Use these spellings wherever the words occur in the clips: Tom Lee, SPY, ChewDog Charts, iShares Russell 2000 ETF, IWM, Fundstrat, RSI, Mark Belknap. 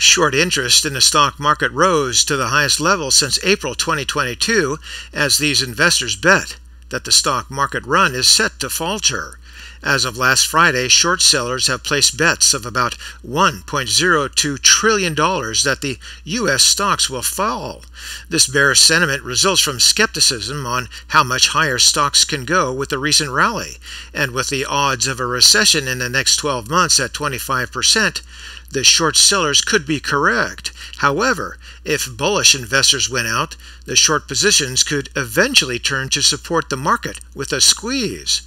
Short interest in the stock market rose to the highest level since April 2022 as these investors bet that the stock market run is set to falter. As of last Friday, short sellers have placed bets of about $1.02 trillion that the U.S. stocks will fall. This bearish sentiment results from skepticism on how much higher stocks can go with the recent rally, and with the odds of a recession in the next 12 months at 25%, the short sellers could be correct. However, if bullish investors win out, the short positions could eventually turn to support the market with a squeeze.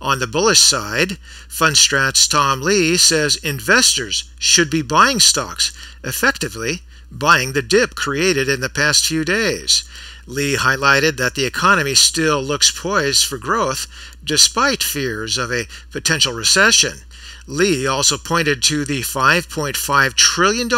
On the bullish side, Fundstrat's Tom Lee says investors should be buying stocks, effectively buying the dip created in the past few days. Lee highlighted that the economy still looks poised for growth despite fears of a potential recession. Lee also pointed to the $5.5 trillion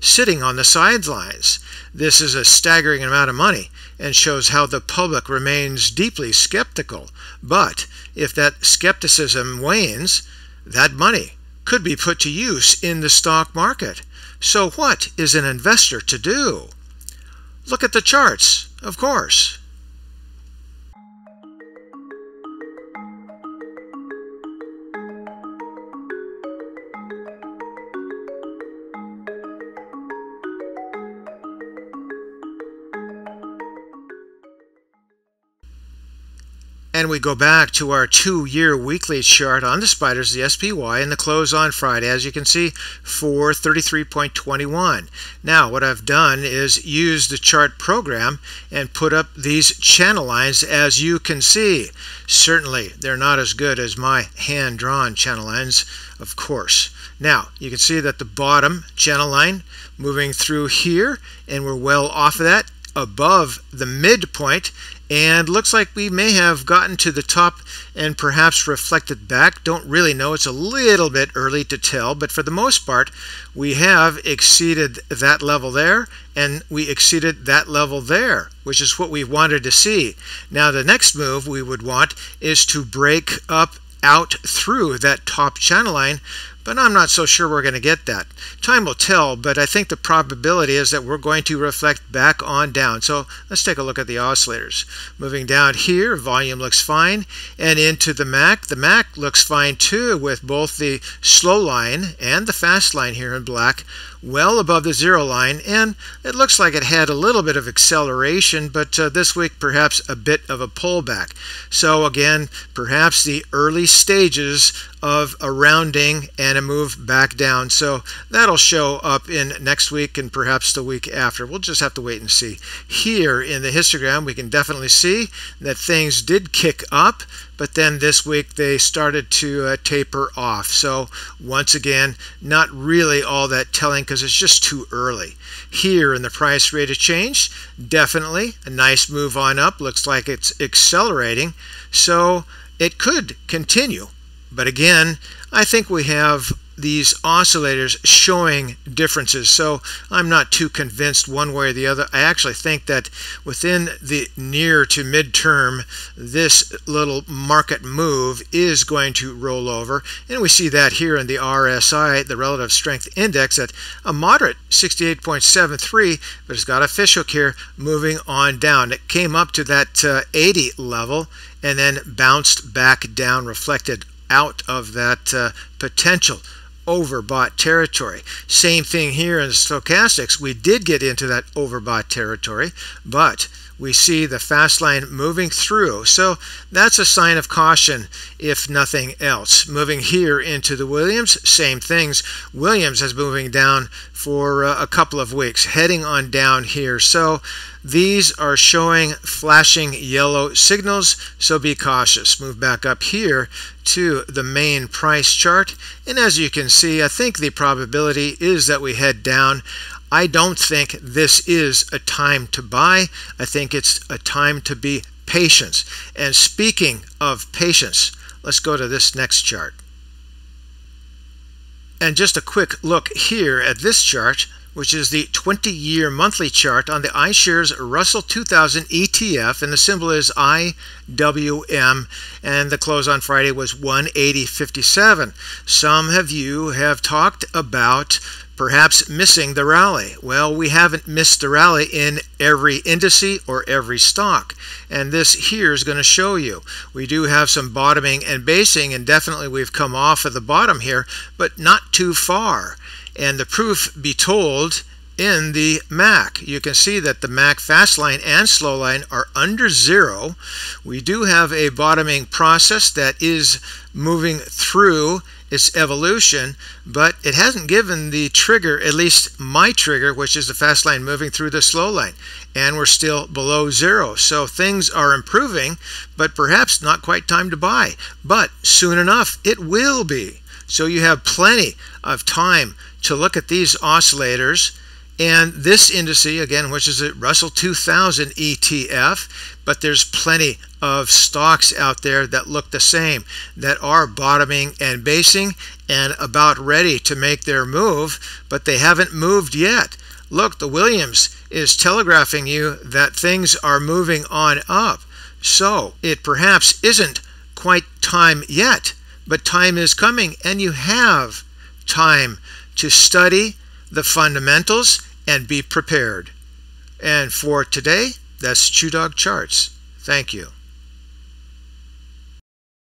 sitting on the sidelines. This is a staggering amount of money and shows how the public remains deeply skeptical. But if that skepticism wanes, that money could be put to use in the stock market. So what is an investor to do? Look at the charts, of course. And we go back to our two-year weekly chart on the spiders, the SPY, and the close on Friday, as you can see, 433.21. Now, what I've done is use the chart program and put up these channel lines, as you can see. Certainly, they're not as good as my hand-drawn channel lines, of course. Now, you can see that the bottom channel line moving through here, and we're well off of that, above the midpoint, and looks like we may have gotten to the top and perhaps reflected back. Don't really know. It's a little bit early to tell, but for the most part, we have exceeded that level there, and we exceeded that level there, which is what we wanted to see. Now, the next move we would want is to break up out through that top channel line, but I'm not so sure we're going to get that. Time will tell, but I think the probability is that we're going to reflect back on down. So let's take a look at the oscillators. Moving down here, volume looks fine, and into the MAC. The MAC looks fine too, with both the slow line and the fast line here in black well above the zero line, and it looks like it had a little bit of acceleration, but this week perhaps a bit of a pullback. So again, perhaps the early stages of a rounding and a move back down. So that'll show up in next week and perhaps the week after. We'll just have to wait and see. Here in the histogram, we can definitely see that things did kick up, but then this week they started to taper off. So once again, not really all that telling because it's just too early. Here in the price rate of change, definitely a nice move on up. Looks like it's accelerating. So it could continue. But again, I think we have these oscillators showing differences, so I'm not too convinced one way or the other. I actually think that within the near to midterm, this little market move is going to roll over, and we see that here in the RSI, the Relative Strength Index, at a moderate 68.73, but it's got a fishhook here moving on down. It came up to that 80 level and then bounced back down, reflected out of that potential overbought territory. Same thing here in stochastics. We did get into that overbought territory, but we see the fast line moving through. So that's a sign of caution, if nothing else. Moving here into the Williams, same things. Williams has been moving down for a couple of weeks, heading on down here. So these are showing flashing yellow signals, so be cautious. Move back up here to the main price chart. And as you can see, I think the probability is that we head down. I don't think this is a time to buy. I think it's a time to be patient. And speaking of patience, let's go to this next chart. And just a quick look here at this chart, which is the 20-year monthly chart on the iShares Russell 2000 ETF, and the symbol is IWM, and the close on Friday was 180.57. Some of you have talked about perhaps missing the rally. Well, we haven't missed the rally in every indice or every stock, and this here is going to show you. We do have some bottoming and basing, and definitely we've come off of the bottom here, but not too far. And the proof be told in the MAC. You can see that the MAC fast line and slow line are under zero. We do have a bottoming process that is moving through its evolution, but it hasn't given the trigger, at least my trigger, which is the fast line moving through the slow line, and we're still below zero. So things are improving, but perhaps not quite time to buy, but soon enough it will be. So you have plenty of time to look at these oscillators and this indice, again, which is a Russell 2000 ETF, but there's plenty of stocks out there that look the same, that are bottoming and basing and about ready to make their move, but they haven't moved yet. Look, the Williams is telegraphing you that things are moving on up. So it perhaps isn't quite time yet, but time is coming, and you have time to study the fundamentals and be prepared. And for today, that's ChewDog Charts. Thank you.